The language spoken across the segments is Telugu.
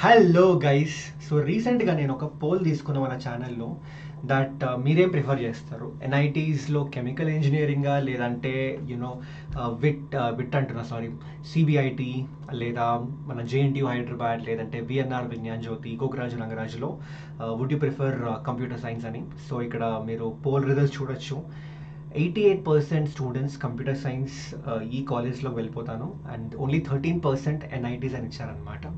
Hello guys, so recently I took a poll on our channel that I prefer NITs lo chemical engineering or CBIT or JNTU Hyderabad or VNR Vignan Jyothi, Gokraj, would you prefer computer science? So here you poll results. 88% students computer science e college lo velipotanu and only 13% NITs and icharanamata.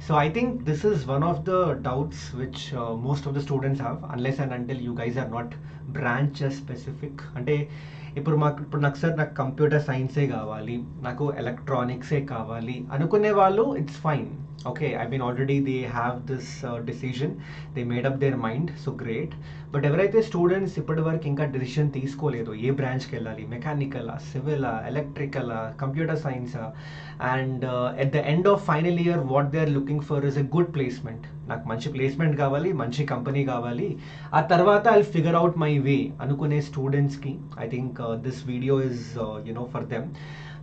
So I think this is one of the doubts which most of the students have, unless and until you guys are not branch specific. Ante ippudu naaku sir naaku computer science e kavali, naaku electronics e kavali anukune vallu, it's fine. Okay, I mean already they have this decision, they made up their mind, so great. But everything students ippadi varaku inka decision teeskoledu, ye branch ki ellali, mechanical civil electrical computer science, and at the end of final year what they are looking for is a good placement. Naaku manchi placement kavali, manchi company kavali, aa tarvata I'll figure out my way anukune students ki I think this video is for them.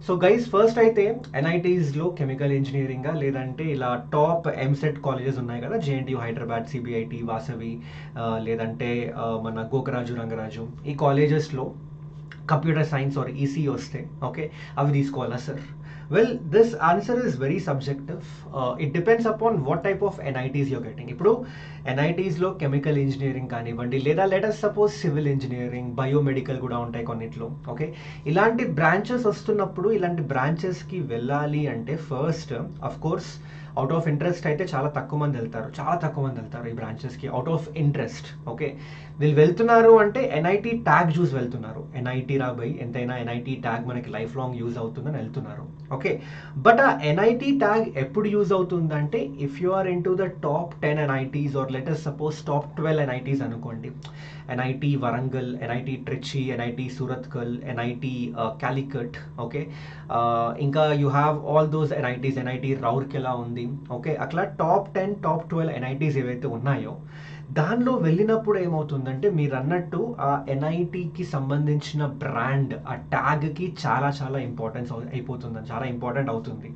So guys, first I think NITs low chemical engineering ga ledante ila top MSET colleges unnai kada, JNTU Hyderabad, CBIT, Vasavi ledante mana Gokraju Rangaraju, ee colleges low computer science or EC oste, okay, avi teeskovala sir. Well, this answer is very subjective. It depends upon what type of NITs you're getting. Ippudu NITs lo chemical engineering kanivandi, leda let us suppose civil engineering, biomedical kuda untai konnitlo, okay, ilanti branches vastunappudu ilanti branches ki vellali ante first of course out of interest అయితే చాలా తక్కువ మంది వెళ్తారు ఈ బ్రాంచెస్కి అవుట్ ఆఫ్ ఇంట్రెస్ట్. ఓకే, వీళ్ళు వెళ్తున్నారు అంటే ఎన్ఐటి ట్యాగ్ చూసి వెళ్తున్నారు, ఎన్ఐటి రా బై ఎంతైనా ఎన్ఐటి ట్యాగ్ మనకి లైఫ్ లాంగ్ యూజ్ అవుతుందని వెళ్తున్నారు. ఓకే, బట్ ఆ ఎన్ఐటి ట్యాగ్ ఎప్పుడు యూజ్ అవుతుందంటే if you are in to the top 10 NITs or let us suppose top 12 NITs అనుకోండి, NIT Warangal, NIT Trichy, NIT Suratkal, NIT Calicut, okay, ఇంకా you have all those NITs, NIT Raurkela ఉంది, ఓకే, అట్లా టాప్ 10 టాప్ 12 ఎన్ఐటీస్ ఏవైతే ఉన్నాయో దానిలో వెళ్ళినప్పుడు ఏమవుతుందంటే మీరు అన్నట్టు ఆ ఎన్ఐటీకి సంబంధించిన బ్రాండ్ ఆ ట్యాగ్కి చాలా చాలా ఇంపార్టెన్స్ అయిపోతుందని చాలా ఇంపార్టెంట్ అవుతుంది.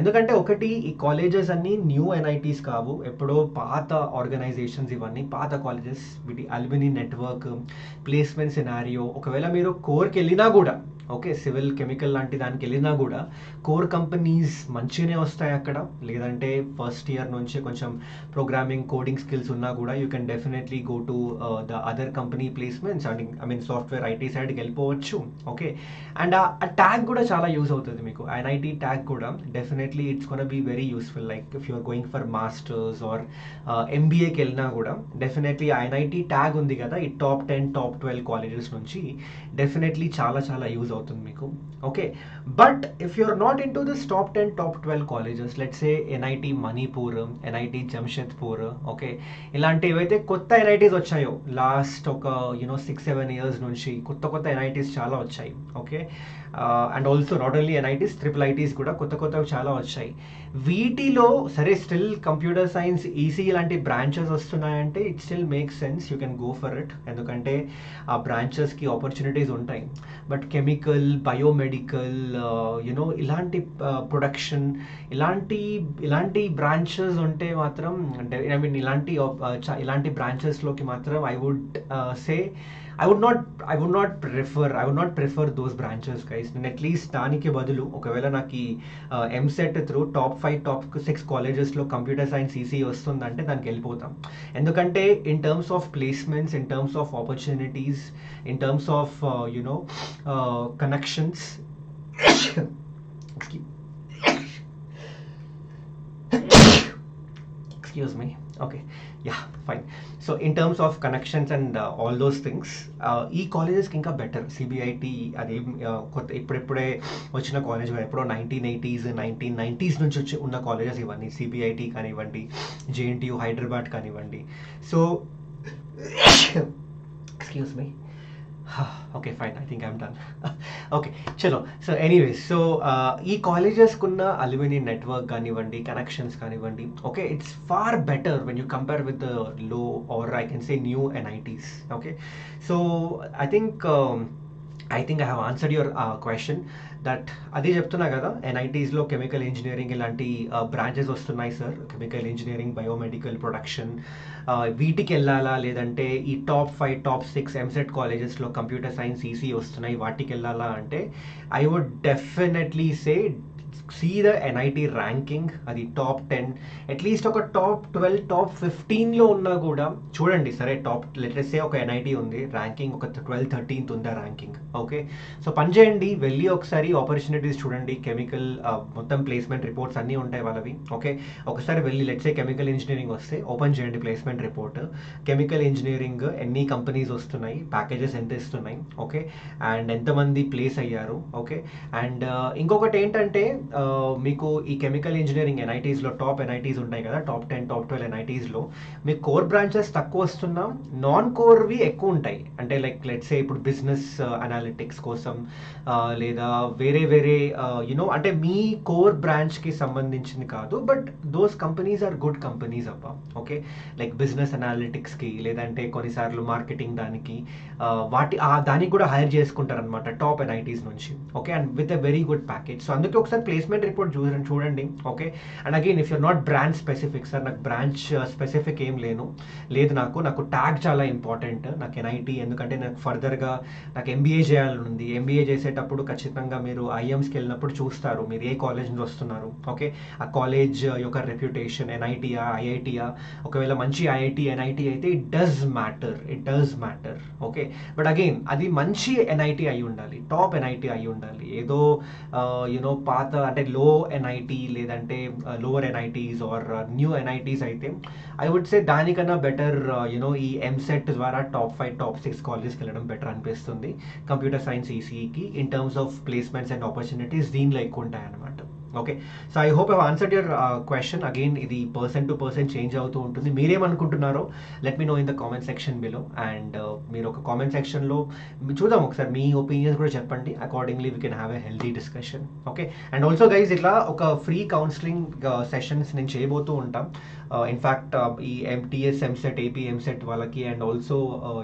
ఎందుకంటే ఒకటి ఈ కాలేజెస్ అన్నీ న్యూ ఎన్ఐటీస్ కావు, ఎప్పుడో పాత ఆర్గనైజేషన్స్ ఇవన్నీ పాత కాలేజెస్, వీటి అల్బినీ నెట్వర్క్, ప్లేస్మెంట్ సినారియో, ఒకవేళ మీరు కోర్కి వెళ్ళినా కూడా, ఓకే, సివిల్ కెమికల్ లాంటి దానికి వెళ్ళినా కూడా కోర్ కంపెనీస్ మంచిగానే వస్తాయి అక్కడ, లేదంటే ఫస్ట్ ఇయర్ నుంచే కొంచెం ప్రోగ్రామింగ్ కోడింగ్ స్కిల్స్ ఉన్నా కూడా you can definitely go to the other company placements and I mean software IT సైడ్కి వెళ్ళిపోవచ్చు. ఓకే, అండ్ ఆ ట్యాగ్ కూడా చాలా యూజ్ అవుతుంది మీకు, ఎన్ఐటీ ట్యాగ్ కూడా definitely it's gonna be very useful. Like if you're going for masters or ఎంబీఏకి వెళ్ళినా కూడా డెఫినెట్లీ ఆ ఎన్ఐటీ ట్యాగ్ ఉంది కదా ఈ టాప్ 10 టాప్ 12 కాలేజెస్ నుంచి డెఫినెట్లీ చాలా చాలా యూజ్ అవుతుంది మీకు. Okay, but if you are not in to this top 10 top 12 colleges, let's say NIT Manipur, NIT Jamshedpur, okay, ఇలాంటి ఏవైతే కొత్త ఎన్ఐటీస్ వచ్చాయో లాస్ట్ ఒక 6-7 ఇయర్స్ నుంచి కొత్త ఎన్ఐటీస్ చాలా వచ్చాయి. Okay, and also not only NITs, triple ITs కూడా కొత్తవి చాలా వచ్చాయి. వీటిలో సరే స్టిల్ కంప్యూటర్ సైన్స్, ఈసీ ఇలాంటి బ్రాంచెస్ వస్తున్నాయంటే it still make sense, you can go for it, ఎందుకంటే ఆ బ్రాంచెస్కి ఆపర్చునిటీస్ ఉంటాయి. బట్ కెమికల్, బయోమెడికల్, ఇలాంటి ప్రొడక్షన్ ఇలాంటి బ్రాంచెస్ ఉంటే మాత్రం, ఐ మీన్ ఇలాంటి బ్రాంచెస్లోకి మాత్రం I would not prefer those branches guys. And at least దానికి బదులు ఒకవేళ నాకు ఈ ఎంసెట్ త్రూ టాప్ 5 టాప్ 6 కాలేజెస్లో కంప్యూటర్ సైన్స్ ఈసీ వస్తుందంటే దానికి వెళ్ళిపోతాం. ఎందుకంటే in terms of placements, in terms of opportunities, in terms of connections excuse me, okay, yeah, fine. So in terms of connections and all those things, colleges kinka better. CBIT ade ippude vachina college va eppudu 1980s 1990s nunchi unna colleges ivanni, CBIT kanivandi, JNTU Hyderabad kanivandi. So excuse me, okay, fine, I think I'm done. Okay, chalo. So anyways, so ee colleges kunna alumni network ganivandi, connections ganivandi, okay, it's far better when you compare with the low or I can say new NITs. Okay, so I think I think I have answered your question. That adi cheptunna kada NITs lo chemical engineering ilanti branches vastunayi sir, chemical engineering, biomedical, production, వీటికి వెళ్ళాలా లేదంటే ఈ టాప్ 5 టాప్ 6 ఎంసెట్ కాలేజెస్లో కంప్యూటర్ సైన్స్ ఈసీ వస్తున్నాయి, వాటికి వెళ్ళాలా అంటే I would definitely say see the NIT ranking. అది టాప్ 10 అట్లీస్ట్ ఒక టాప్ 12 టాప్ 15లో ఉన్నా కూడా చూడండి. సరే టాప్ లెటెస్ట్ ఒక ఎన్ఐటి ఉంది, ర్యాంకింగ్ ఒక 12th 13th ఉందా ర్యాంకింగ్, ఓకే సో పని చేయండి, వెళ్ళి ఒకసారి ఆపర్చునిటీస్ చూడండి. కెమికల్ మొత్తం ప్లేస్మెంట్ రిపోర్ట్స్ అన్నీ ఉంటాయి వాళ్ళవి, ఓకే ఒకసారి వెళ్ళి లెట్సే కెమికల్ ఇంజనీరింగ్ వస్తే ఓపెన్ చేయండి ప్లేస్మెంట్ రిపోర్ట్, కెమికల్ ఇంజనీరింగ్ ఎన్ని కంపెనీస్ వస్తున్నాయి, ప్యాకేజెస్ ఎంత ఇస్తున్నాయి, ఓకే అండ్ ఎంతమంది ప్లేస్ అయ్యారు, ఓకే అండ్ ఇంకొకటి ఏంటంటే మీకు ఈ కెమికల్ ఇంజనీరింగ్ ఎన్ఐటీస్లో టాప్ ఎన్ఐటీస్ ఉంటాయి కదా, టాప్ 10 టాప్ 12 ఎన్ఐటీస్లో మీకు కోర్ బ్రాంచెస్ తక్కువ వస్తున్నా నాన్ కోర్వి ఎక్కువ ఉంటాయి. అంటే లైక్ లెట్సే ఇప్పుడు బిజినెస్ అనాలిటిక్స్ కోసం లేదా వేరే వేరే యూనో అంటే మీ కోర్ బ్రాంచ్కి సంబంధించింది కాదు, but those companies are good companies అబ్బా, ఓకే లైక్ బిజినెస్ అనాలిటిక్స్కి లేదంటే కొన్నిసార్లు మార్కెటింగ్ దానికి వాటి దానికి కూడా హైర్ చేసుకుంటారు అనమాట టాప్ ఎన్ఐటీస్ నుంచి, okay and with a very good package. So అందుకే ఒకసారి ప్లేస్మెంట్ రిపోర్ట్ చూడండి, okay and again if you're not branch specific, sir నాకు బ్రాంచ్ స్పెసిఫిక్ ఏం లేదు నాకు ట్యాగ్ చాలా ఇంపార్టెంట్, నాకు ఎన్ఐటి ఎందుకంటే నాకు ఫర్దర్గా నాకు ఎంబీఏ చేయాలనుంది, ఎంబీఏ చేసేటప్పుడు ఖచ్చితంగా మీరు ఐఎమ్స్కి వెళ్ళినప్పుడు చూస్తారు మీరు ఏ కాలేజ్ నుంచి వస్తున్నారు, ఓకే ఆ కాలేజ్ యొక్క రెప్యుటేషన్ ఎన్ఐటియా ఐఐటియా, ఒకవేళ మంచి ఐఐటి ఎన్ఐటి అయితే it does matter okay but again అది మంచి ఎన్ఐటి అయి ఉండాలి, టాప్ ఎన్ఐటి అయి ఉండాలి, ఏదో యూనో పాత అంటే లో ఎన్ఐటి లేదంటే lower NITs or new NITs అయితే ఐ వుడ్ సే దానికన్నా బెటర్ యూనో ఈ ఎంసెట్ ద్వారా టాప్ 5 టాప్ 6 కాలేజెస్కి వెళ్ళడం బెటర్ అనిపిస్తుంది కంప్యూటర్ సైన్స్ ఈసీఈకి in terms of placements and opportunities దీనిలో ఎక్కువ ఉంటాయన్నమాట. Okay so I hope I answered your question. Again ఇది పర్సన్ టు పర్సన్ చేంజ్ అవుతూ ఉంటుంది, మీరేమనుకుంటున్నారో let me know in the comment section below and మీరు ఒక కామెంట్ సెక్షన్లో చూద్దాం ఒకసారి మీ ఒపీనియన్స్ కూడా చెప్పండి, accordingly we can have a healthy discussion. Okay and also guys ఇట్లా ఒక ఫ్రీ కౌన్సిలింగ్ సెషన్స్ నేను చేయబోతూ ఉంటాం, ఇన్ఫ్యాక్ట్ ఈ ఎంటీఎస్ ఎంసెట్ ఏపీ ఎంసెట్ వాళ్ళకి అండ్ ఆల్సో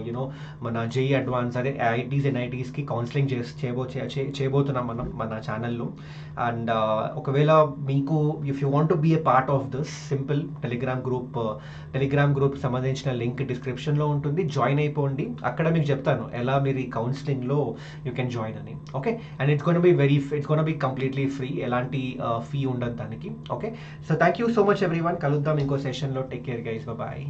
యూనో మన జేఈ అడ్వాన్స్ అదే ఐఐటీస్ ఎన్ఐటీస్కి కౌన్సిలింగ్ చేయబోతున్నాం మనం మన ఛానల్లో. అండ్ ఒకవేళ మీకు if you want to be a part of this simple Telegram group సంబంధించిన లింక్ డిస్క్రిప్షన్లో ఉంటుంది, జాయిన్ అయిపోండి. అక్కడ మీకు చెప్తాను ఎలా మీరు ఈ కౌన్సిలింగ్లో యూ కెన్ జాయిన్ అని, okay and it's gonna be completely free, ఎలాంటి ఫీ ఉండదు దానికి. Okay so thank you so much everyone, కలుద్దాం ఇంకో సెషన్లో. Take care guys, bye.